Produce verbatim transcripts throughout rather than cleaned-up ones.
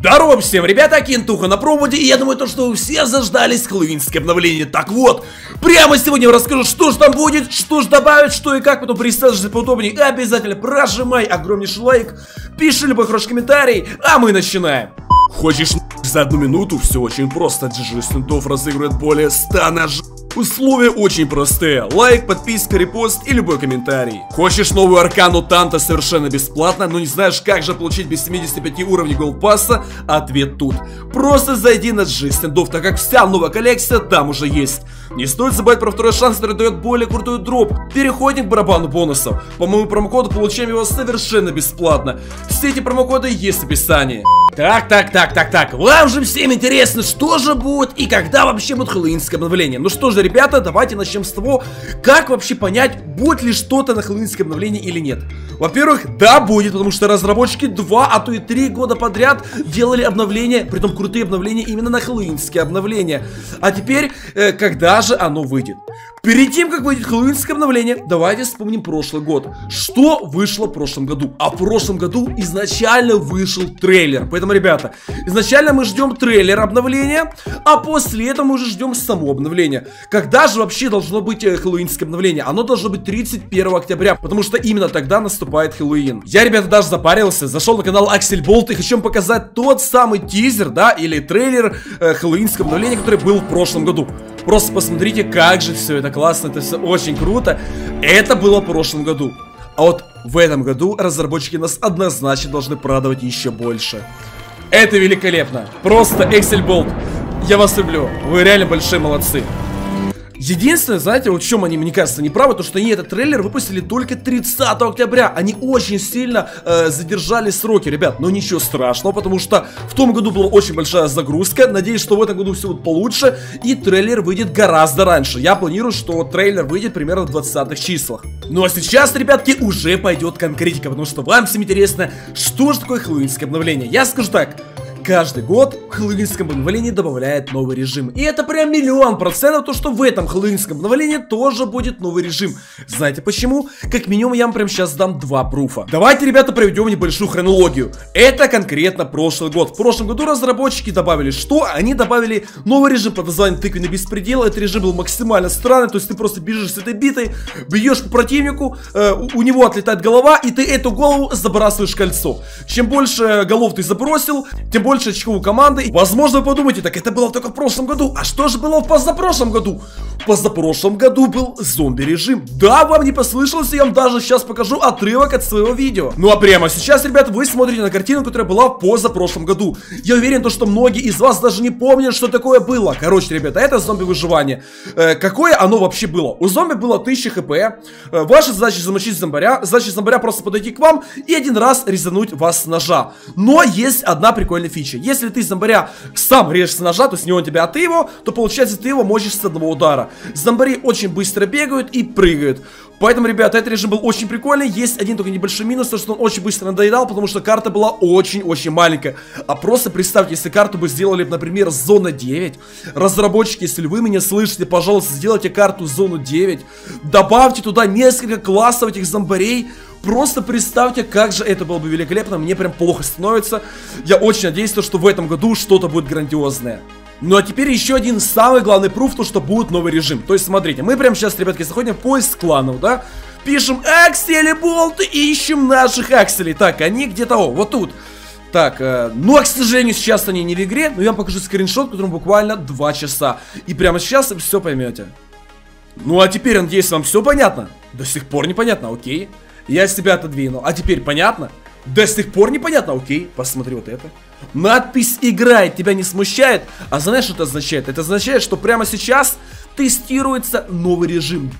Здорово всем, ребята, Кентуха на проводе, и я думаю, то, что вы все заждались хэллоуинское обновление. Так вот, прямо сегодня я расскажу, что же там будет, что же добавят, что и как, потом присаживайся поудобнее. Обязательно прожимай огромнейший лайк, пиши любой хороший комментарий, а мы начинаем. Хочешь за одну минуту? Все очень просто. Джи-Джи Стандофф разыгрывает более ста ножей. Условия очень простые: лайк, подписка, репост и любой комментарий. Хочешь новую Аркану танта совершенно бесплатно, но не знаешь, как же получить без семидесяти пяти уровней голдпасса? Ответ тут. Просто зайди на Джи-Джи Стандофф, так как вся новая коллекция там уже есть. Не стоит забывать про второй шанс, который дает более крутой дроп. Переходим к барабану бонусов. По моему промокоду получаем его совершенно бесплатно. Все эти промокоды есть в описании. Так, так, так, так, так. Вам же всем интересно, что же будет и когда вообще будет хэллоуинское обновление. Ну что же, ребята, давайте начнем с того, как вообще понять, будет ли что-то на хэллоуинское обновление или нет. Во-первых, да, будет, потому что разработчики два, а то и три года подряд делали обновления, притом крутые обновления именно на хэллоуинские обновления. А теперь, э, когда же оно выйдет? Перед тем, как выйдет хэллоуинское обновление, давайте вспомним прошлый год. Что вышло в прошлом году? А в прошлом году изначально вышел трейлер. Поэтому, ребята, изначально мы ждем трейлер обновления, а после этого мы уже ждем само обновление. Когда же вообще должно быть хэллоуинское обновление? Оно должно быть тридцать первого октября, потому что именно тогда наступает Хэллоуин. Я, ребята, даже запарился, зашел на канал Axel Bolt и хочу вам показать тот самый тизер, да, или трейлер э, хэллоуинского обновления, который был в прошлом году. Просто посмотрите, как же все это классно, это все очень круто. Это было в прошлом году. А вот в этом году разработчики нас однозначно должны порадовать еще больше. Это великолепно. Просто Axel Bolt, я вас люблю. Вы реально большие молодцы. Единственное, знаете, вот в чем они, мне кажется, не правы, то что они этот трейлер выпустили только тридцатого октября. Они очень сильно э, задержали сроки, ребят, но ничего страшного, потому что в том году была очень большая загрузка. Надеюсь, что в этом году все будет получше и трейлер выйдет гораздо раньше. Я планирую, что трейлер выйдет примерно в двадцатых числах. Ну а сейчас, ребятки, уже пойдет конкретика, потому что вам всем интересно, что же такое хэллоуинское обновление. Я скажу так. Каждый год в хэллоуинском обновлении добавляет новый режим. И это прям миллион процентов то, что в этом хэллоуинском обновлении тоже будет новый режим. Знаете почему? Как минимум я вам прям сейчас дам два пруфа. Давайте, ребята, проведем небольшую хронологию. Это конкретно прошлый год. В прошлом году разработчики добавили что? Они добавили новый режим под названием тыквенный беспредел. Этот режим был максимально странный, то есть ты просто бежишь с этой битой, бьешь по противнику, э, у, у него отлетает голова, и ты эту голову забрасываешь кольцо. Чем больше голов ты забросил, тем больше очков у команды. Возможно, вы подумаете, так это было только в прошлом году. А что же было в позапрошлом году? В позапрошлом году был зомби-режим. Да, вам не послышалось, я вам даже сейчас покажу отрывок от своего видео. Ну а прямо сейчас, ребят, вы смотрите на картину, которая была в позапрошлом году. Я уверен, то, что многие из вас даже не помнят, что такое было. Короче, ребята, это зомби-выживание. Э, какое оно вообще было? У зомби было тысяча хэ пэ. Э, ваша задача замочить зомбаря. Задача зомбаря просто подойти к вам и один раз резануть вас с ножа. Но есть одна прикольная фича. Если ты зомбаря сам режешь с ножа, то есть не он тебя, а ты его, то получается ты его мочишь с одного удара. Зомбари очень быстро бегают и прыгают. Поэтому, ребята, этот режим был очень прикольный. Есть один только небольшой минус, то что он очень быстро надоедал, потому что карта была очень-очень маленькая. А просто представьте, если карту бы сделали, например, зона девять. Разработчики, если вы меня слышите, пожалуйста, сделайте карту зону девять. Добавьте туда несколько классов этих зомбарей. Просто представьте, как же это было бы великолепно. Мне прям плохо становится. Я очень надеюсь, что в этом году что-то будет грандиозное. Ну а теперь еще один самый главный пруф, то что будет новый режим. То есть смотрите, мы прям сейчас, ребятки, заходим в поиск кланов, да? Пишем Axel Bolt и ищем наших Акселей. Так, они где-то, о, вот тут. Так, э, ну а, к сожалению, сейчас они не в игре. Но я вам покажу скриншот, которому буквально два часа. И прямо сейчас вы все поймете. Ну а теперь, надеюсь, вам все понятно? До сих пор непонятно, окей. Я себя отодвинул. А теперь понятно? До сих пор непонятно. Окей, посмотри вот это. Надпись «Играет» тебя не смущает? А знаешь, что это означает? Это означает, что прямо сейчас тестируется новый режим.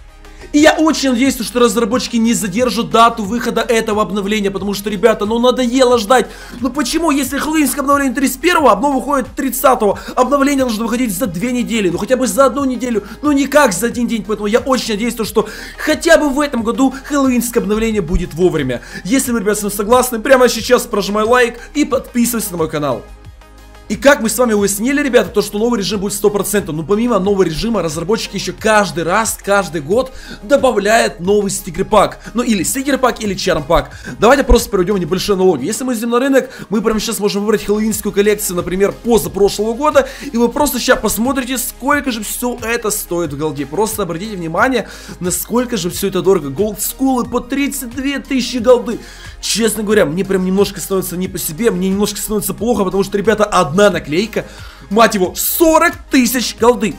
И я очень надеюсь, что разработчики не задержат дату выхода этого обновления, потому что, ребята, ну надоело ждать. Ну почему, если хэллоуинское обновление тридцать первого, одно выходит тридцатого, обновление должно выходить за две недели, ну хотя бы за одну неделю, ну никак за один день. Поэтому я очень надеюсь, что хотя бы в этом году хэллоуинское обновление будет вовремя. Если вы, ребята, с ним согласны, прямо сейчас прожимай лайк и подписывайся на мой канал. И как мы с вами выяснили, ребята, то, что новый режим будет сто процентов. Но помимо нового режима, разработчики еще каждый раз, каждый год добавляют новый стикер-пак. Ну или стикер-пак, или чарм-пак. Давайте просто проведем небольшие аналогии. Если мы идем на рынок, мы прямо сейчас можем выбрать хэллоуинскую коллекцию, например, позапрошлого года. И вы просто сейчас посмотрите, сколько же все это стоит в голде. Просто обратите внимание, насколько же все это дорого. Голд-скулы по тридцать две тысячи голды. Честно говоря, мне прям немножко становится не по себе, мне немножко становится плохо, потому что, ребята, одна наклейка, мать его, сорок тысяч голды.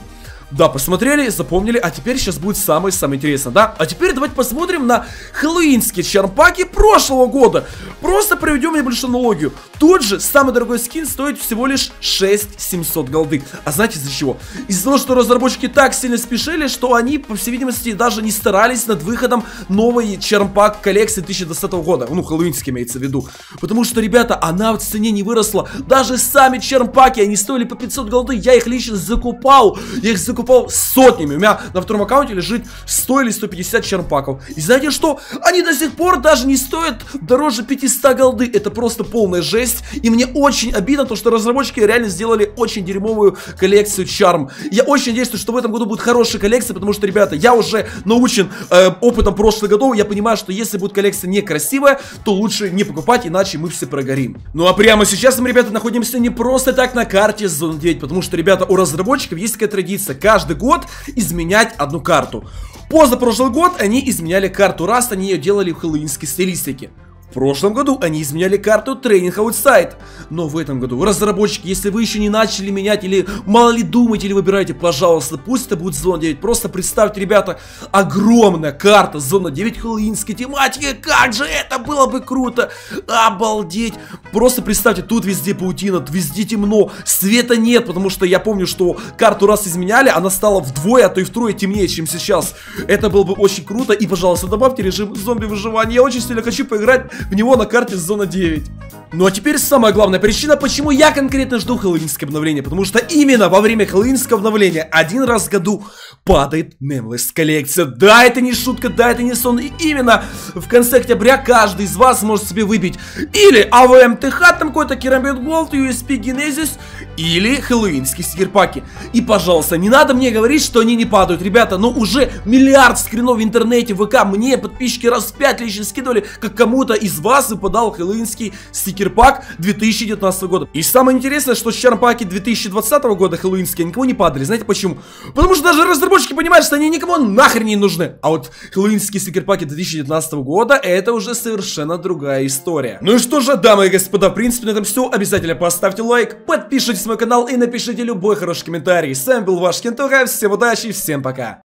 Да, посмотрели, запомнили, а теперь сейчас будет самое-самое интересное, да? А теперь давайте посмотрим на хэллоуинские чармпаки прошлого года. Просто проведем небольшую аналогию. Тот же самый дорогой скин стоит всего лишь шесть тысяч семьсот голды. А знаете из-за чего? Из-за того, что разработчики так сильно спешили, что они, по всей видимости, даже не старались над выходом новой чармпак коллекции две тысячи двадцатого года. Ну, хэллоуинский имеется в виду. Потому что, ребята, она в цене не выросла. Даже сами чармпаки, они стоили по пятьсот голды. Я их лично закупал. Я их закупал. Купал сотнями. У меня на втором аккаунте лежит сто или сто пятьдесят чармпаков. И знаете что? Они до сих пор даже не стоят дороже пятисот голды. Это просто полная жесть. И мне очень обидно то, что разработчики реально сделали очень дерьмовую коллекцию чарм. Я очень надеюсь, что в этом году будет хорошая коллекция, потому что, ребята, я уже научен э, опытом прошлых годов. Я понимаю, что если будет коллекция некрасивая, то лучше не покупать, иначе мы все прогорим. Ну а прямо сейчас мы, ребята, находимся не просто так на карте зона девять, потому что, ребята, у разработчиков есть такая традиция – каждый год изменять одну карту. Позапрошлый год они изменяли карту Раст, они ее делали в хэллоуинской стилистике. В прошлом году они изменяли карту Трейнинг Аутсайд. Но в этом году, разработчики, если вы еще не начали менять, или мало ли думаете, или выбираете, пожалуйста, пусть это будет зона девять. Просто представьте, ребята, огромная карта зона девять хэллоуинской тематики. Как же это было бы круто! Обалдеть! Просто представьте, тут везде паутина, везде темно, света нет, потому что я помню, что карту раз изменяли, она стала вдвое, а то и втрое темнее, чем сейчас. Это было бы очень круто, и, пожалуйста, добавьте режим зомби-выживания. Я очень сильно хочу поиграть в него на карте зона девять. Ну а теперь самая главная причина, почему я конкретно жду хэллоуинское обновление. Потому что именно во время хэллоуинского обновления один раз в году падает Memlest коллекция. Да, это не шутка, да, это не сон. И именно в конце октября каждый из вас может себе выбить или а вэ эм тэ ха, там какой-то Керамик Голд, ю эс пи, Генезис, или хэллоуинские стикерпаки. И, пожалуйста, не надо мне говорить, что они не падают, ребята. Но уже миллиард скринов в интернете, в ВК, мне подписчики раз в пять лично скидывали, как кому-то из вас выпадал хэллоуинский стикерпак две тысячи девятнадцатого года. И самое интересное, что чармпаки две тысячи двадцатого года хэллоуинские никому не падали. Знаете почему? Потому что даже разработчики понимают, что они никому нахрен не нужны. А вот хэллоуинские стикерпаки две тысячи девятнадцатого года — это уже совершенно другая история. Ну и что же, дамы и господа, в принципе на этом все. Обязательно поставьте лайк, подпишитесь на мой канал и напишите любой хороший комментарий. С вами был ваш Кентуха, всем удачи, всем пока.